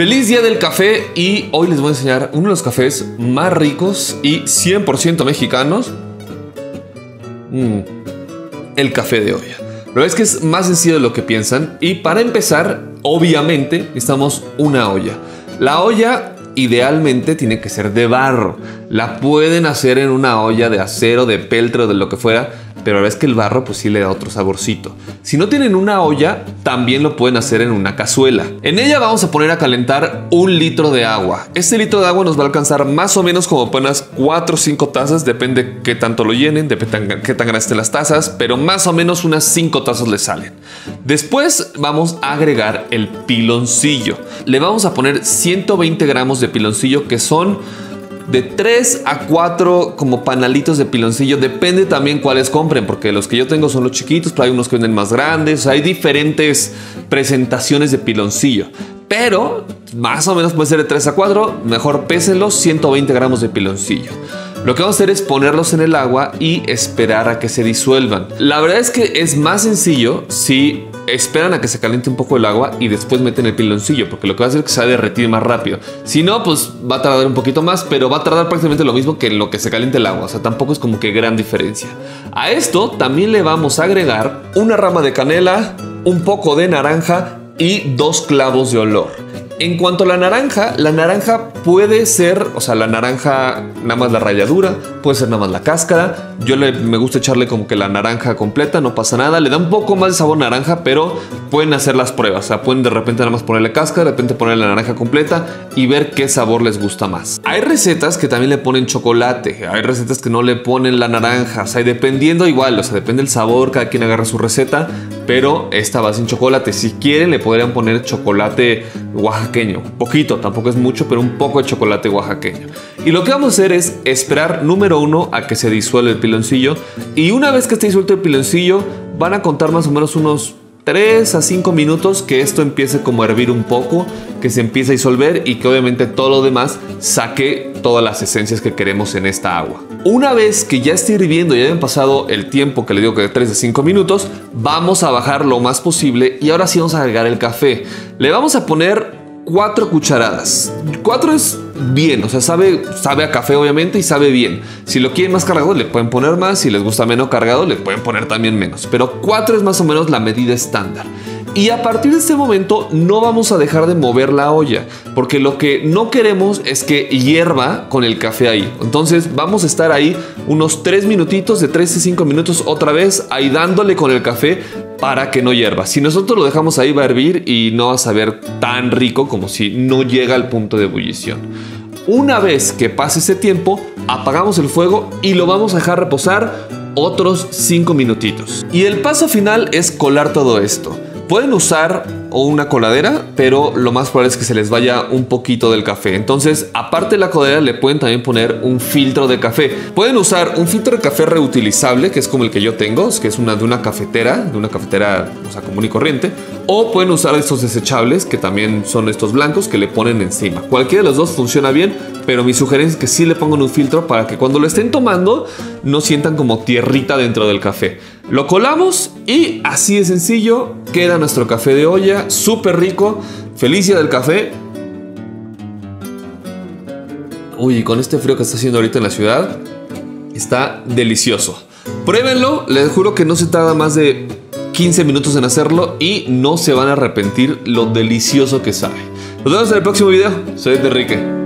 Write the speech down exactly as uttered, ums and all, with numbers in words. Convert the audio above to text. Feliz día del café y hoy les voy a enseñar uno de los cafés más ricos y cien por ciento mexicanos. Mm, el café de olla. Pero es que es más sencillo de lo que piensan y para empezar, obviamente, necesitamos una olla. La olla idealmente tiene que ser de barro. La pueden hacer en una olla de acero, de peltre o de lo que fuera, pero la verdad es que el barro pues sí le da otro saborcito. Si no tienen una olla, también lo pueden hacer en una cazuela. En ella vamos a poner a calentar un litro de agua. Este litro de agua nos va a alcanzar más o menos como apenas cuatro o cinco tazas, depende qué tanto lo llenen, depende qué tan grandes estén las tazas, pero más o menos unas cinco tazas le salen. Después vamos a agregar el piloncillo. Le vamos a poner ciento veinte gramos de piloncillo, que son de tres a cuatro como panalitos de piloncillo. Depende también cuáles compren, porque los que yo tengo son los chiquitos, pero hay unos que venden más grandes. Hay diferentes presentaciones de piloncillo, pero más o menos puede ser de tres a cuatro. Mejor pésenlos, ciento veinte gramos de piloncillo. Lo que vamos a hacer es ponerlos en el agua y esperar a que se disuelvan. La verdad es que es más sencillo si esperan a que se caliente un poco el agua y después meten el piloncillo, porque lo que va a hacer es que se va a derretir más rápido. Si no, pues va a tardar un poquito más, pero va a tardar prácticamente lo mismo que en lo que se caliente el agua. O sea, tampoco es como que gran diferencia. A esto también le vamos a agregar una rama de canela, un poco de naranja y dos clavos de olor. En cuanto a la naranja, la naranja puede ser, o sea, la naranja nada más la ralladura, puede ser nada más la cáscara. Yo le, me gusta echarle como que la naranja completa, no pasa nada. Le da un poco más de sabor naranja, pero pueden hacer las pruebas. O sea, pueden de repente nada más ponerle cáscara, de repente ponerle la naranja completa y ver qué sabor les gusta más. Hay recetas que también le ponen chocolate, hay recetas que no le ponen la naranja. O sea, dependiendo igual, o sea, depende del sabor, cada quien agarra su receta, pero esta va sin chocolate. Si quieren, le podrían poner chocolate oaxaqueño. Poquito, tampoco es mucho, pero un poco de chocolate oaxaqueño. Y lo que vamos a hacer es esperar, número uno, a que se disuelva el piloncillo. Y una vez que esté disuelto el piloncillo, van a contar más o menos unos tres a cinco minutos que esto empiece como a hervir un poco, que se empiece a disolver y que obviamente todo lo demás saque todas las esencias que queremos en esta agua. Una vez que ya esté hirviendo y hayan pasado el tiempo que le digo que de tres a cinco minutos, vamos a bajar lo más posible y ahora sí vamos a agregar el café. Le vamos a poner cuatro cucharadas. Cuatro es bien, o sea, sabe, sabe a café obviamente y sabe bien. Si lo quieren más cargado le pueden poner más, si les gusta menos cargado le pueden poner también menos, pero cuatro es más o menos la medida estándar. Y a partir de este momento no vamos a dejar de mover la olla, porque lo que no queremos es que hierva con el café ahí. Entonces vamos a estar ahí unos tres minutitos, de tres a cinco minutos otra vez, ahí dándole con el café para que no hierva. Si nosotros lo dejamos ahí va a hervir y no va a saber tan rico como si no llega al punto de ebullición. Una vez que pase ese tiempo, apagamos el fuego y lo vamos a dejar reposar otros cinco minutitos. Y el paso final es colar todo esto. Pueden usar o una coladera, pero lo más probable es que se les vaya un poquito del café. Entonces, aparte de la coladera, le pueden también poner un filtro de café. Pueden usar un filtro de café reutilizable, que es como el que yo tengo, que es una de una cafetera, de una cafetera, o sea, común y corriente. O pueden usar estos desechables, que también son estos blancos, que le ponen encima. Cualquiera de los dos funciona bien, pero mi sugerencia es que sí le pongan un filtro para que cuando lo estén tomando no sientan como tierrita dentro del café. Lo colamos y así de sencillo queda nuestro café de olla, súper rico. Feliz día del café. Uy, y con este frío que está haciendo ahorita en la ciudad, está delicioso. Pruébenlo, les juro que no se tarda más de quince minutos en hacerlo y no se van a arrepentir lo delicioso que sabe. Nos vemos en el próximo video. Soy Enrique.